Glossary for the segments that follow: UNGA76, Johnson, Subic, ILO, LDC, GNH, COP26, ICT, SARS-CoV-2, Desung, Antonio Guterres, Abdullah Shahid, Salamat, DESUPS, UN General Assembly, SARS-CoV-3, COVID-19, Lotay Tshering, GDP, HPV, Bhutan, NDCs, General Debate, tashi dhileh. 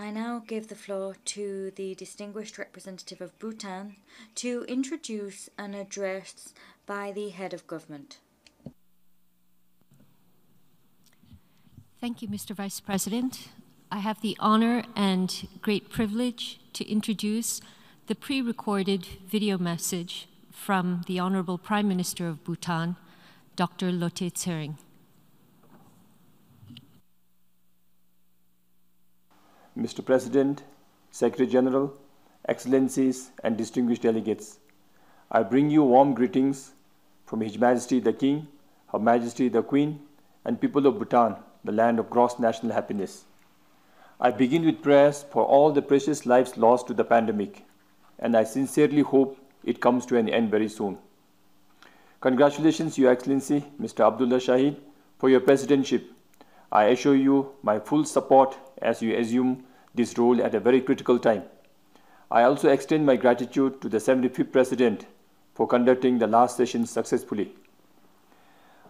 I now give the floor to the distinguished representative of Bhutan to introduce an address by the head of government. Thank you, Mr. Vice President. I have the honor and great privilege to introduce the pre-recorded video message from the Honorable Prime Minister of Bhutan, Dr. Lotay Tshering. Mr. President, Secretary General, Excellencies and distinguished delegates, I bring you warm greetings from His Majesty the King, Her Majesty the Queen, and people of Bhutan, the land of gross national happiness. I begin with prayers for all the precious lives lost to the pandemic, and I sincerely hope it comes to an end very soon. Congratulations, Your Excellency, Mr. Abdullah Shahid, for your presidency. I assure you my full support as you assume this role at a very critical time. I also extend my gratitude to the 75th President for conducting the last session successfully.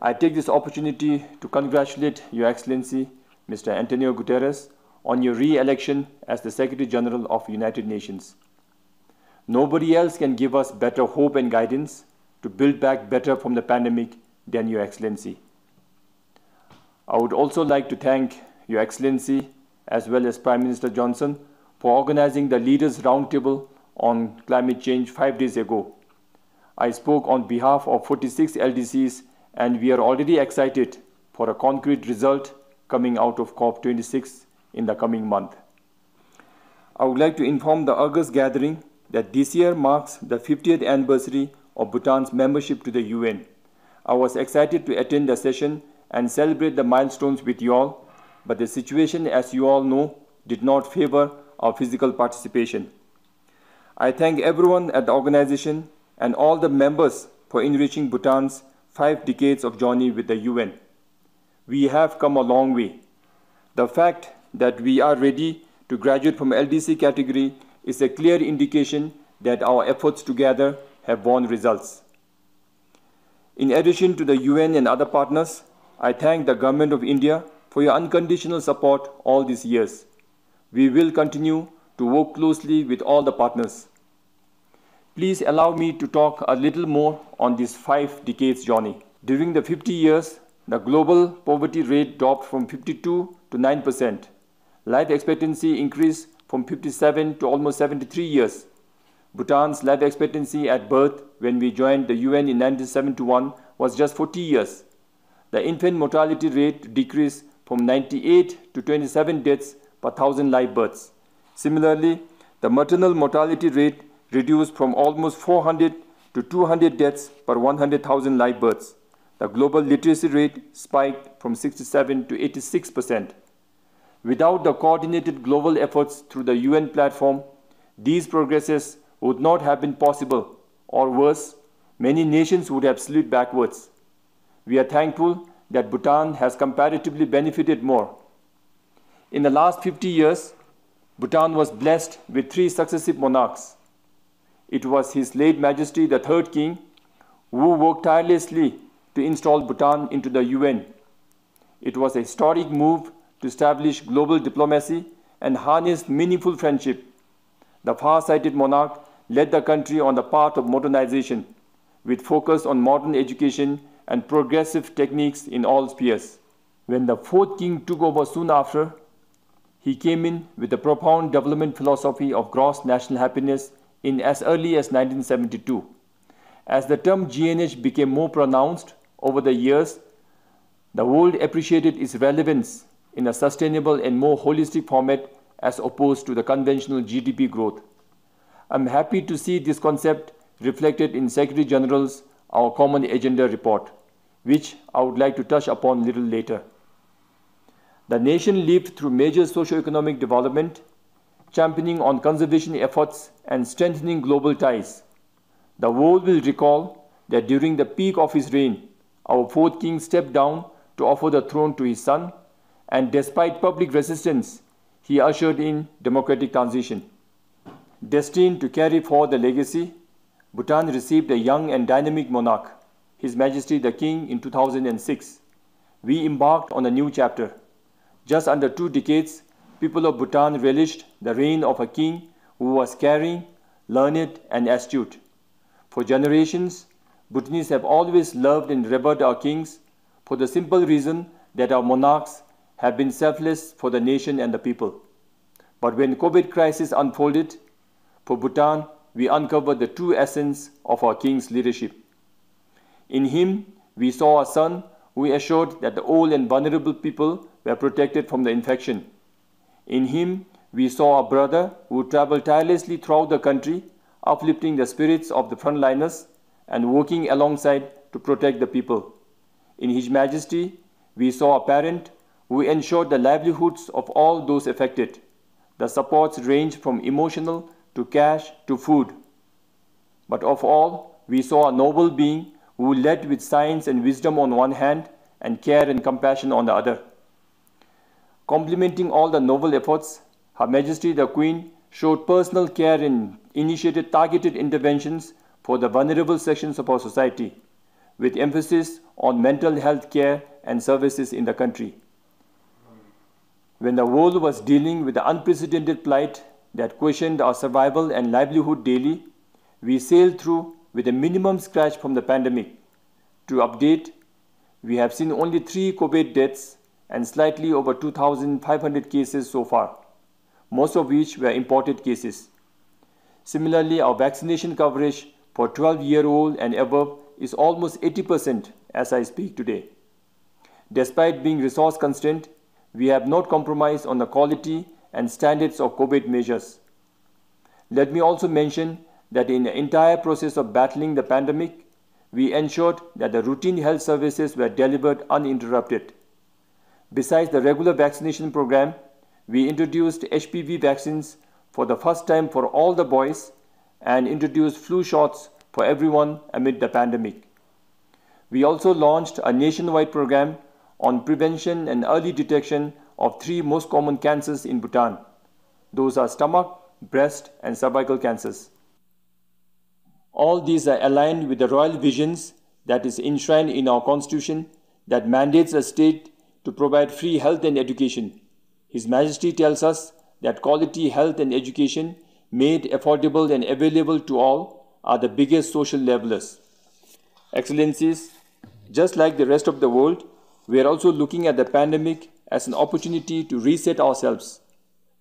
I take this opportunity to congratulate Your Excellency, Mr. Antonio Guterres, on your re-election as the Secretary General of the United Nations. Nobody else can give us better hope and guidance to build back better from the pandemic than Your Excellency. I would also like to thank Your Excellency as well as Prime Minister Johnson for organizing the Leaders' Roundtable on Climate Change 5 days ago. I spoke on behalf of 46 LDCs, and we are already excited for a concrete result coming out of COP26 in the coming month. I would like to inform the August gathering that this year marks the 50th anniversary of Bhutan's membership to the UN. I was excited to attend the session and celebrate the milestones with you all, but the situation, as you all know, did not favor our physical participation. I thank everyone at the organization and all the members for enriching Bhutan's 5 decades of journey with the UN. We have come a long way. The fact that we are ready to graduate from LDC category is a clear indication that our efforts together have borne results. In addition to the UN and other partners, I thank the Government of India for your unconditional support all these years. We will continue to work closely with all the partners. Please allow me to talk a little more on this 5 decades journey. During the 50 years, the global poverty rate dropped from 52 to 9%. Life expectancy increased from 57 to almost 73 years. Bhutan's life expectancy at birth when we joined the UN in 1971 was just 40 years. The infant mortality rate decreased from 98 to 27 deaths per 1,000 live births. Similarly, the maternal mortality rate reduced from almost 400 to 200 deaths per 100,000 live births. The global literacy rate spiked from 67 to 86%. Without the coordinated global efforts through the UN platform, these progresses would not have been possible, or worse, many nations would have slid backwards. We are thankful that Bhutan has comparatively benefited more. In the last 50 years, Bhutan was blessed with 3 successive monarchs. It was His late Majesty the Third King who worked tirelessly to install Bhutan into the UN. It was a historic move to establish global diplomacy and harness meaningful friendship. The far-sighted monarch led the country on the path of modernization, with focus on modern education and progressive techniques in all spheres. When the fourth king took over soon after, he came in with the profound development philosophy of gross national happiness in as early as 1972. As the term GNH became more pronounced over the years, the world appreciated its relevance in a sustainable and more holistic format as opposed to the conventional GDP growth. I'm happy to see this concept reflected in Secretary General's Our Common Agenda report, which I would like to touch upon a little later. The nation lived through major socio-economic development, championing on conservation efforts and strengthening global ties. The world will recall that during the peak of his reign, our fourth king stepped down to offer the throne to his son, and despite public resistance, he ushered in democratic transition. Destined to carry forward the legacy, Bhutan received a young and dynamic monarch, His Majesty the King, in 2006. We embarked on a new chapter. Just under 2 decades, people of Bhutan relished the reign of a king who was caring, learned and astute. For generations, Bhutanese have always loved and revered our kings for the simple reason that our monarchs have been selfless for the nation and the people. But when COVID crisis unfolded, for Bhutan, we uncovered the true essence of our king's leadership. In him, we saw a son who assured that the old and vulnerable people were protected from the infection. In him, we saw a brother who traveled tirelessly throughout the country, uplifting the spirits of the frontliners and working alongside to protect the people. In His Majesty, we saw a parent who ensured the livelihoods of all those affected. The supports ranged from emotional to cash to food. But of all, we saw a noble being who led with science and wisdom on one hand and care and compassion on the other. Complementing all the noble efforts, Her Majesty the Queen showed personal care and initiated targeted interventions for the vulnerable sections of our society, with emphasis on mental health care and services in the country. When the world was dealing with the unprecedented plight that questioned our survival and livelihood daily, we sailed through with a minimum scratch from the pandemic. To update, we have seen only 3 COVID deaths and slightly over 2,500 cases so far, most of which were imported cases. Similarly, our vaccination coverage for 12-year-old and above is almost 80% as I speak today. Despite being resource constrained, we have not compromised on the quality and standards of COVID measures. Let me also mention that in the entire process of battling the pandemic, we ensured that the routine health services were delivered uninterrupted. Besides the regular vaccination program, we introduced HPV vaccines for the first time for all the boys and introduced flu shots for everyone amid the pandemic. We also launched a nationwide program on prevention and early detection of 3 most common cancers in Bhutan. Those are stomach, breast and cervical cancers. All these are aligned with the royal visions that is enshrined in our constitution that mandates a state to provide free health and education. His Majesty tells us that quality health and education made affordable and available to all are the biggest social levelers. Excellencies, just like the rest of the world, we are also looking at the pandemic as an opportunity to reset ourselves.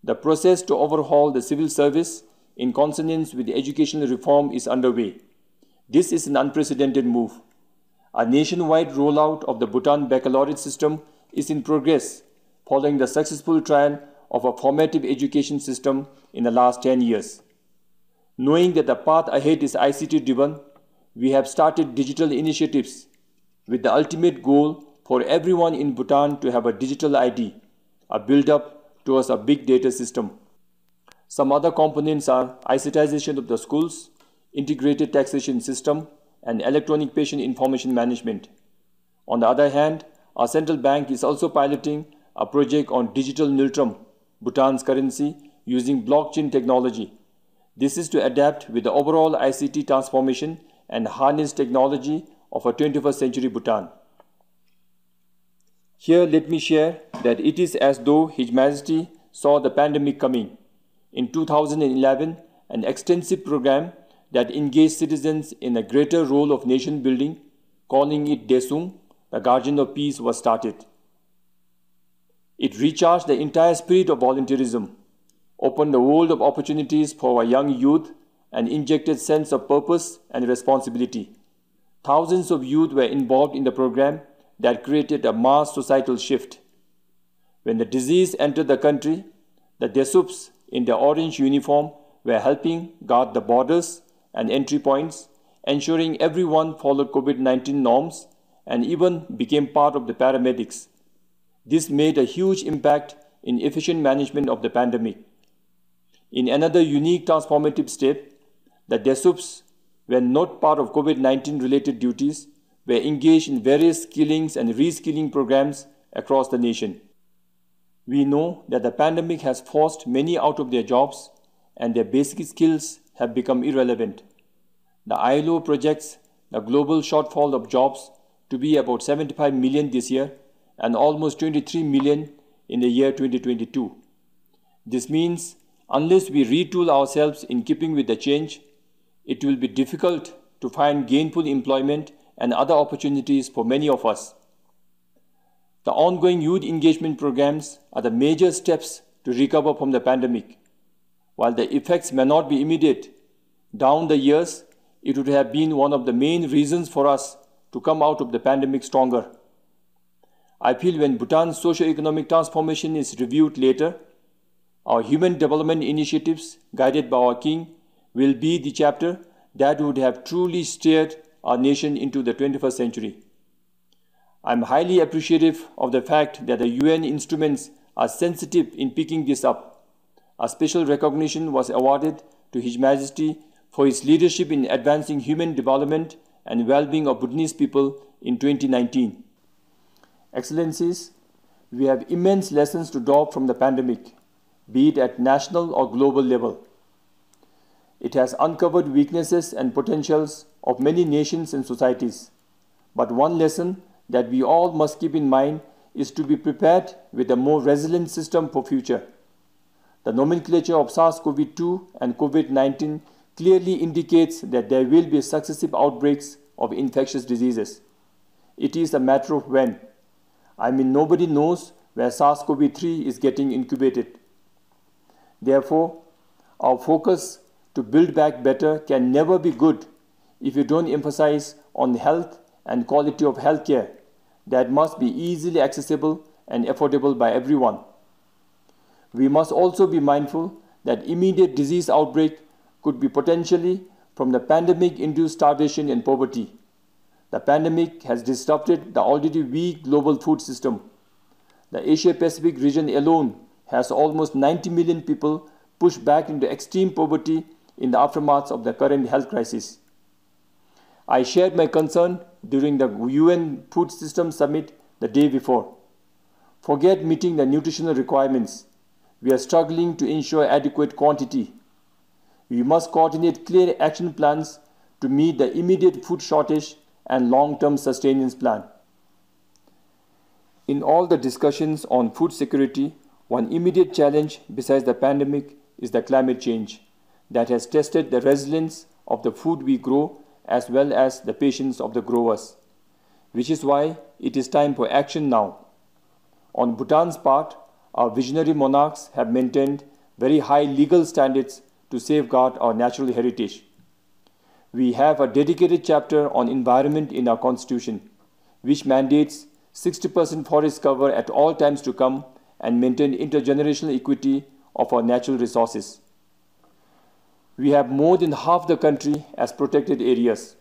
The process to overhaul the civil service in consonance with educational reform is underway. This is an unprecedented move. A nationwide rollout of the Bhutan baccalaureate system is in progress, following the successful trial of a formative education system in the last 10 years. Knowing that the path ahead is ICT-driven, we have started digital initiatives with the ultimate goal for everyone in Bhutan to have a digital ID, a build-up towards a big data system. Some other components are ICTization of the schools, integrated taxation system, and electronic patient information management. On the other hand, our central bank is also piloting a project on digital niltrum, Bhutan's currency, using blockchain technology. This is to adapt with the overall ICT transformation and harness technology of a 21st century Bhutan. Here let me share that it is as though His Majesty saw the pandemic coming. In 2011, an extensive program that engaged citizens in a greater role of nation building, calling it Desung, the Guardian of Peace, was started. It recharged the entire spirit of volunteerism, opened a world of opportunities for our young youth, and injected sense of purpose and responsibility. Thousands of youth were involved in the program that created a mass societal shift. When the disease entered the country, the DESUPS in their orange uniform were helping guard the borders and entry points, ensuring everyone followed COVID-19 norms and even became part of the paramedics. This made a huge impact in efficient management of the pandemic. In another unique transformative step, the DESUPS were not part of COVID-19 related duties, were engaged in various skillings and reskilling programs across the nation. We know that the pandemic has forced many out of their jobs and their basic skills have become irrelevant. The ILO projects the global shortfall of jobs to be about 75 million this year and almost 23 million in the year 2022. This means unless we retool ourselves in keeping with the change, it will be difficult to find gainful employment and other opportunities for many of us. The ongoing youth engagement programs are the major steps to recover from the pandemic. While the effects may not be immediate, down the years, it would have been one of the main reasons for us to come out of the pandemic stronger. I feel when Bhutan's socio-economic transformation is reviewed later, our human development initiatives guided by our king will be the chapter that would have truly steered our nation into the 21st century. I am highly appreciative of the fact that the UN instruments are sensitive in picking this up. A special recognition was awarded to His Majesty for his leadership in advancing human development and well-being of Bhutanese people in 2019. Excellencies, we have immense lessons to draw from the pandemic, be it at national or global level. It has uncovered weaknesses and potentials of many nations and societies. But one lesson that we all must keep in mind is to be prepared with a more resilient system for future. The nomenclature of SARS-CoV-2 and COVID-19 clearly indicates that there will be successive outbreaks of infectious diseases. It is a matter of when. I mean, nobody knows where SARS-CoV-3 is getting incubated. Therefore, our focus to build back better can never be good if you don't emphasize on health and quality of healthcare that must be easily accessible and affordable by everyone. We must also be mindful that immediate disease outbreak could be potentially from the pandemic-induced starvation and poverty. The pandemic has disrupted the already weak global food system. The Asia-Pacific region alone has almost 90 million people pushed back into extreme poverty in the aftermath of the current health crisis. I shared my concern during the UN Food System Summit the day before. Forget meeting the nutritional requirements. We are struggling to ensure adequate quantity. We must coordinate clear action plans to meet the immediate food shortage and long-term sustenance plan. In all the discussions on food security, one immediate challenge besides the pandemic is the climate change that has tested the resilience of the food we grow as well as the patience of the growers, which is why it is time for action now. On Bhutan's part, our visionary monarchs have maintained very high legal standards to safeguard our natural heritage. We have a dedicated chapter on environment in our constitution, which mandates 60% forest cover at all times to come and maintain intergenerational equity of our natural resources. We have more than half the country as protected areas.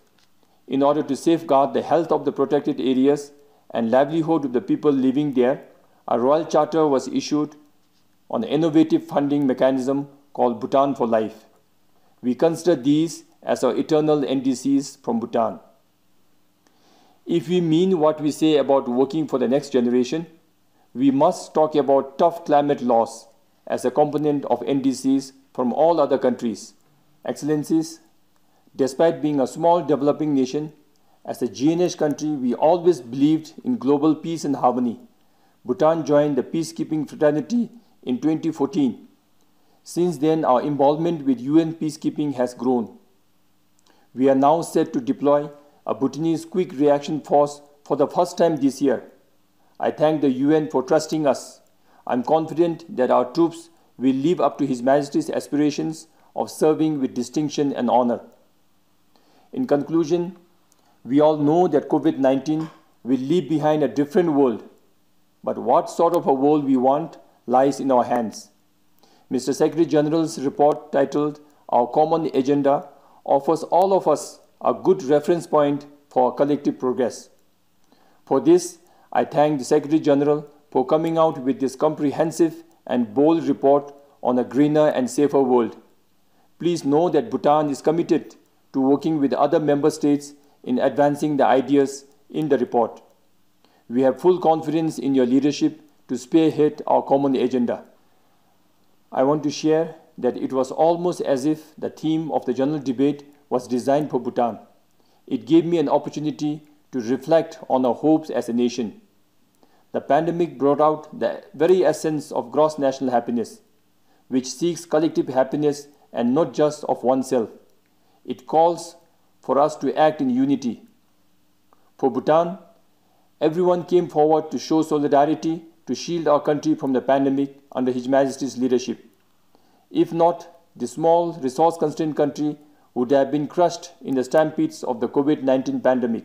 In order to safeguard the health of the protected areas and livelihood of the people living there, a royal charter was issued on an innovative funding mechanism called Bhutan for Life. We consider these as our eternal NDCs from Bhutan. If we mean what we say about working for the next generation, we must talk about tough climate laws as a component of NDCs from all other countries. Excellencies, despite being a small developing nation, as a GNH country, we always believed in global peace and harmony. Bhutan joined the peacekeeping fraternity in 2014. Since then, our involvement with UN peacekeeping has grown. We are now set to deploy a Bhutanese quick reaction force for the first time this year. I thank the UN for trusting us. I'm confident that our troops will live up to His Majesty's aspirations of serving with distinction and honor. In conclusion, we all know that COVID-19 will leave behind a different world, but what sort of a world we want lies in our hands. Mr. Secretary General's report titled Our Common Agenda offers all of us a good reference point for collective progress. For this, I thank the Secretary General for coming out with this comprehensive and bold report on a greener and safer world. Please know that Bhutan is committed to working with other member states in advancing the ideas in the report. We have full confidence in your leadership to spearhead our common agenda. I want to share that it was almost as if the theme of the general debate was designed for Bhutan. It gave me an opportunity to reflect on our hopes as a nation. The pandemic brought out the very essence of gross national happiness. which seeks collective happiness and not just of oneself. It calls for us to act in unity. For Bhutan, everyone came forward to show solidarity to shield our country from the pandemic under His Majesty's leadership. If not, the small, resource-constrained country would have been crushed in the stampedes of the COVID-19 pandemic.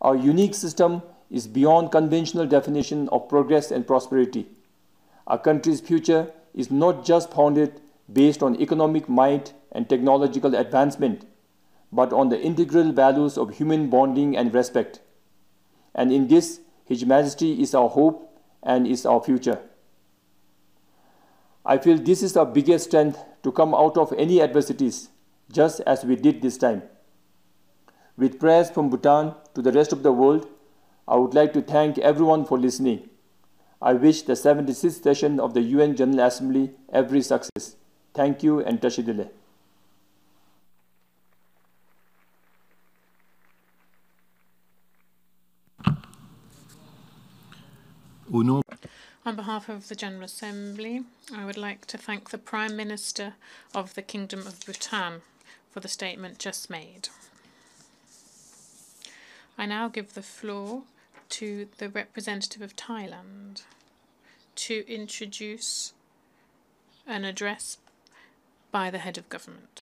Our unique system is beyond conventional definition of progress and prosperity. Our country's future is not just founded based on economic might and technological advancement, but on the integral values of human bonding and respect. And in this, His Majesty is our hope and is our future. I feel this is our biggest strength to come out of any adversities, just as we did this time. With prayers from Bhutan to the rest of the world, I would like to thank everyone for listening. I wish the 76th session of the UN General Assembly every success. Thank you and tashi dhileh. On behalf of the General Assembly, I would like to thank the Prime Minister of the Kingdom of Bhutan for the statement just made. I now give the floor to the representative of Thailand to introduce an address by the head of government.